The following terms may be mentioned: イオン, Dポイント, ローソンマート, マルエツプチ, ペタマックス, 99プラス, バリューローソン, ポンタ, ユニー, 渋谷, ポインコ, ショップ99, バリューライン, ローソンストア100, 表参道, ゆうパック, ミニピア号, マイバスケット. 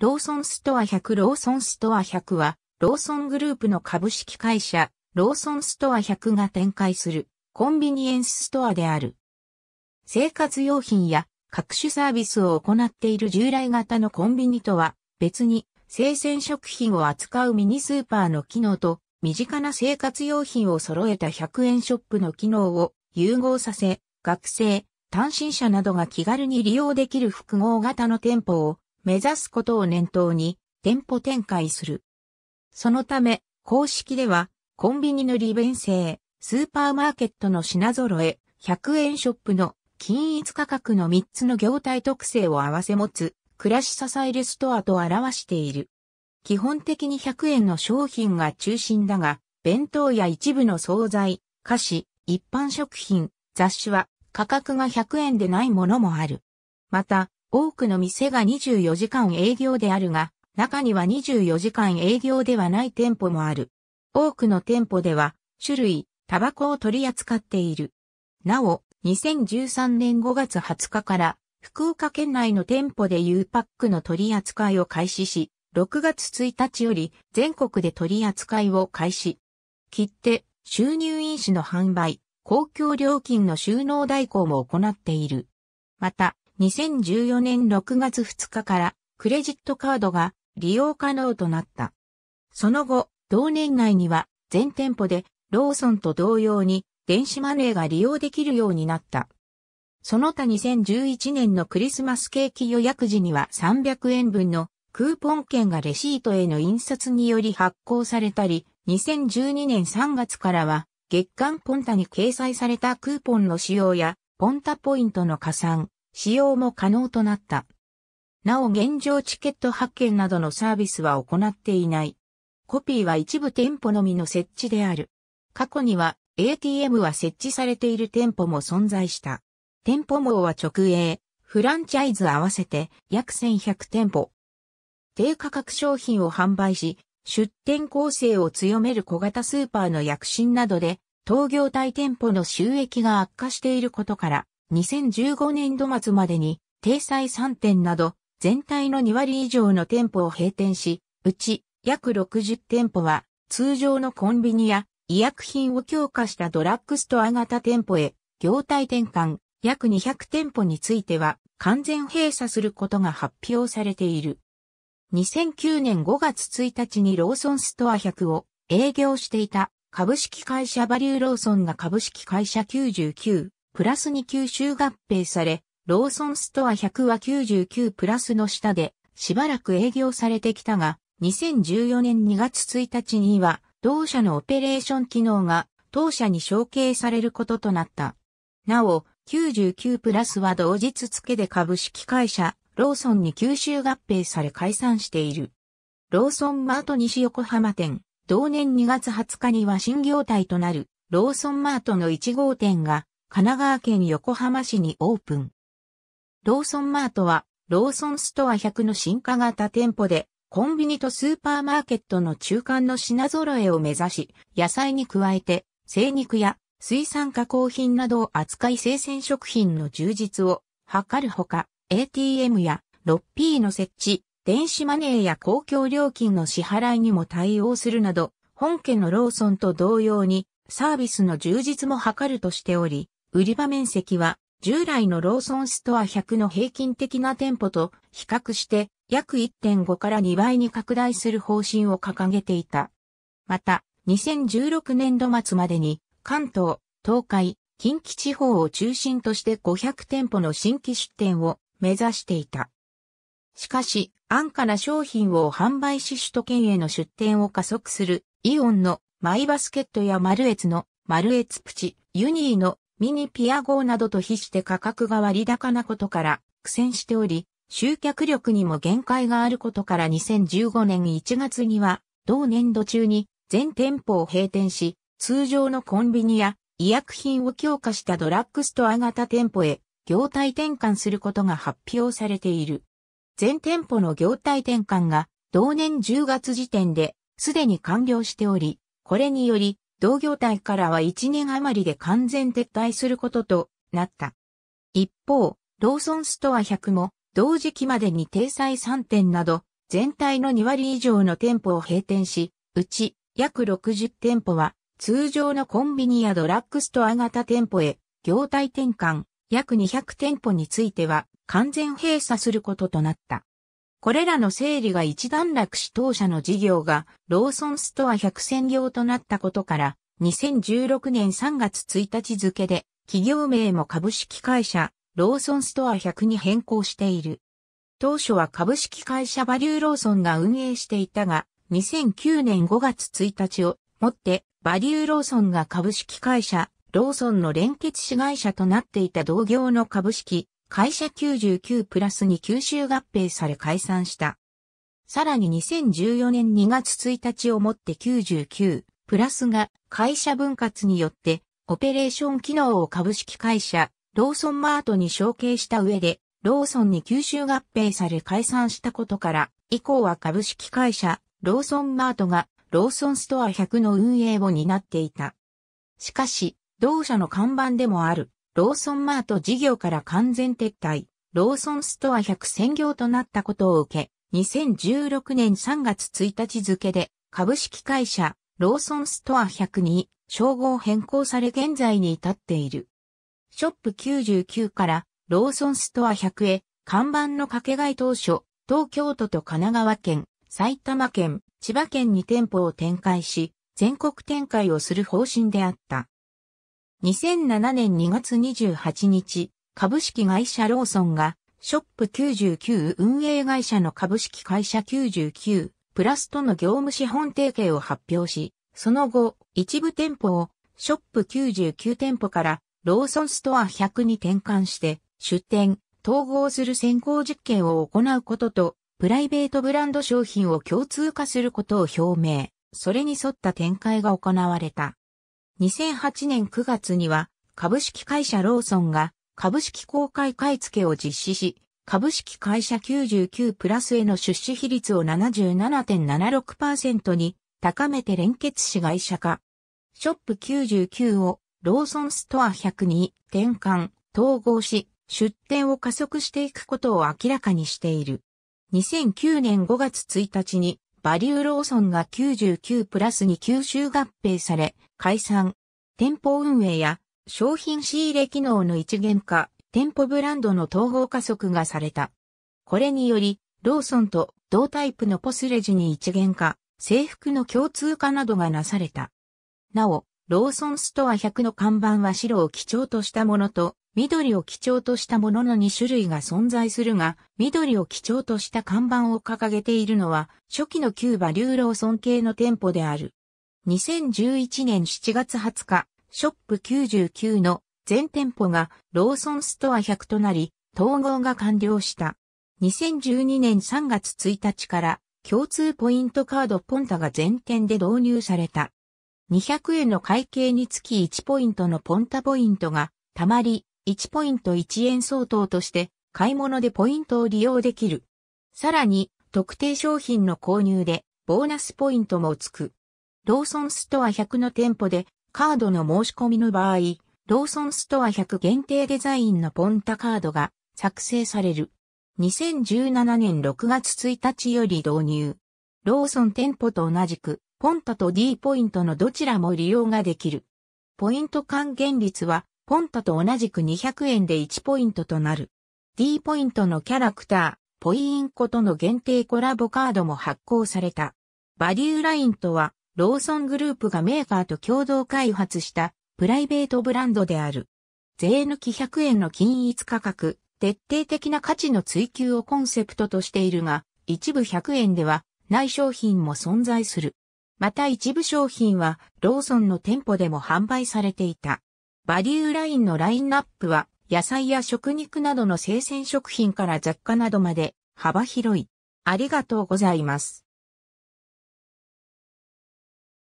ローソンストア100ローソンストア100は、ローソングループの株式会社、ローソンストア100が展開するコンビニエンスストアである。生活用品や各種サービスを行っている従来型のコンビニとは別に、生鮮食品を扱うミニスーパーの機能と、身近な生活用品を揃えた100円ショップの機能を融合させ、学生、単身者などが気軽に利用できる複合型の店舗を、目指すことを念頭に店舗展開する。そのため、公式ではコンビニの利便性、スーパーマーケットの品揃え、100円ショップの均一価格の3つの業態特性を併せ持つ暮らし支えるストアと表している。基本的に100円の商品が中心だが、弁当や一部の惣菜、菓子、一般食品、雑誌は価格が100円でないものもある。また、多くの店が24時間営業であるが、中には24時間営業ではない店舗もある。多くの店舗では、種類、タバコを取り扱っている。なお、2013年5月20日から、福岡県内の店舗でゆうパックの取り扱いを開始し、6月1日より全国で取り扱いを開始。切手、収入印紙の販売、公共料金の収納代行も行っている。また、2014年6月2日からクレジットカードが利用可能となった。その後、同年内には全店舗でローソンと同様に電子マネーが利用できるようになった。その他2011年のクリスマスケーキ予約時には300円分のクーポン券がレシートへの印刷により発行されたり、2012年3月からは月間ポンタに掲載されたクーポンの使用やポンタポイントの加算。使用も可能となった。なお現状チケット発券などのサービスは行っていない。コピーは一部店舗のみの設置である。過去には ATM は設置されている店舗も存在した。店舗網は直営、フランチャイズ合わせて約1100店舗。低価格商品を販売し、出店構成を強める小型スーパーの躍進などで、当業態店舗の収益が悪化していることから、2015年度末までに、体裁3店など、全体の2割以上の店舗を閉店し、うち約60店舗は、通常のコンビニや医薬品を強化したドラッグストア型店舗へ、業態転換、約200店舗については、完全閉鎖することが発表されている。2009年5月1日にローソンストア100を営業していた株式会社バリューローソンが株式会社99。プラスに吸収合併され、ローソンストア100は99プラスの下でしばらく営業されてきたが、2014年2月1日には同社のオペレーション機能が当社に承継されることとなった。なお、99プラスは同日付で株式会社ローソンに吸収合併され解散している。ローソンマート西横浜店、同年2月20日には新業態となるローソンマートの1号店が、神奈川県横浜市にオープン。ローソンマートは、ローソンストア100の進化型店舗で、コンビニとスーパーマーケットの中間の品揃えを目指し、野菜に加えて、精肉や水産加工品などを扱い生鮮食品の充実を図るほか、ATM や 6P の設置、電子マネーや公共料金の支払いにも対応するなど、本家のローソンと同様に、サービスの充実も図るとしており、売り場面積は従来のローソンストア100の平均的な店舗と比較して約 1.5 から2倍に拡大する方針を掲げていた。また、2016年度末までに関東、東海、近畿地方を中心として500店舗の新規出店を目指していた。しかし、安価な商品を販売し首都圏への出店を加速するイオンのマイバスケットやマルエツのマルエツプチ、ユニーのミニピア号などと比して価格が割高なことから苦戦しており、集客力にも限界があることから2015年1月には、同年度中に全店舗を閉店し、通常のコンビニや医薬品を強化したドラッグストア型店舗へ業態転換することが発表されている。全店舗の業態転換が同年10月時点ですでに完了しており、これにより、同業態からは1年余りで完全撤退することとなった。一方、ローソンストア100も同時期までに体裁3店など全体の2割以上の店舗を閉店し、うち約60店舗は通常のコンビニやドラッグストア型店舗へ業態転換、約200店舗については完全閉鎖することとなった。これらの整理が一段落し当社の事業がローソンストア100専業となったことから、2016年3月1日付で企業名も株式会社ローソンストア100に変更している。当初は株式会社バリューローソンが運営していたが、2009年5月1日をもってバリューローソンが株式会社ローソンの連結子会社となっていた同業の株式会社99プラスに吸収合併され解散した。さらに2014年2月1日をもって99プラスが会社分割によってオペレーション機能を株式会社ローソンマートに承継した上でローソンに吸収合併され解散したことから以降は株式会社ローソンマートがローソンストア100の運営を担っていた。しかし同社の看板でもあるローソンマート事業から完全撤退、ローソンストア100専業となったことを受け、2016年3月1日付で株式会社ローソンストア100に称号変更され現在に至っている。ショップ99からローソンストア100へ看板の掛け替え当初、東京都と神奈川県、埼玉県、千葉県に店舗を展開し、全国展開をする方針であった。2007年2月28日、株式会社ローソンが、ショップ99運営会社の株式会社99プラスとの業務資本提携を発表し、その後、一部店舗をショップ99店舗からローソンストア100に転換して、出店、統合する先行実験を行うことと、プライベートブランド商品を共通化することを表明、それに沿った展開が行われた。2008年9月には株式会社ローソンが株式公開買い付けを実施し、株式会社99プラスへの出資比率を 77.76% に高めて連結子会社化。ショップ99をローソンストア100に転換、統合し、出店を加速していくことを明らかにしている。2009年5月1日にバリューローソンが99プラスに吸収合併され解散。店舗運営や商品仕入れ機能の一元化、店舗ブランドの統合加速がされた。これによりローソンと同タイプのポスレジに一元化、制服の共通化などがなされた。なお、ローソンストア100の看板は白を基調としたものと、緑を基調としたものの2種類が存在するが、緑を基調とした看板を掲げているのは、初期の旧バリューローソン系の店舗である。2011年7月20日、ショップ99の全店舗がローソンストア100となり、統合が完了した。2012年3月1日から、共通ポイントカードポンタが全店で導入された。200円の会計につき1ポイントのポンタポイントが、たまり、1ポイント1円相当として買い物でポイントを利用できる。さらに特定商品の購入でボーナスポイントもつく。ローソンストア100の店舗でカードの申し込みの場合、ローソンストア100限定デザインのポンタカードが作成される。2017年6月1日より導入。ローソン店舗と同じくポンタと D ポイントのどちらも利用ができる。ポイント還元率はポンタと同じく200円で1ポイントとなる。D ポイントのキャラクター、ポインコとの限定コラボカードも発行された。バリューラインとは、ローソングループがメーカーと共同開発したプライベートブランドである。税抜き100円の均一価格、徹底的な価値の追求をコンセプトとしているが、一部100円ではない商品も存在する。また一部商品は、ローソンの店舗でも販売されていた。バリューラインのラインナップは野菜や食肉などの生鮮食品から雑貨などまで幅広い。ありがとうございます。